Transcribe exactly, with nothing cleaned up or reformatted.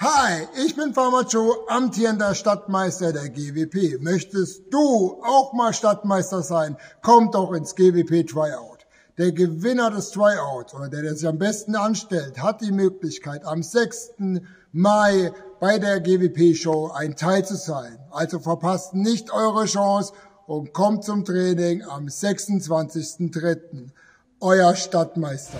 Hi, ich bin Farmer Joe, amtierender Stadtmeister der G W P. Möchtest du auch mal Stadtmeister sein? Komm doch ins G W P-Tryout. Der Gewinner des Tryouts oder der, der sich am besten anstellt, hat die Möglichkeit, am sechsten Mai bei der G W P-Show ein Teil zu sein. Also verpasst nicht eure Chance und kommt zum Training am sechsundzwanzigsten dritten Euer Stadtmeister.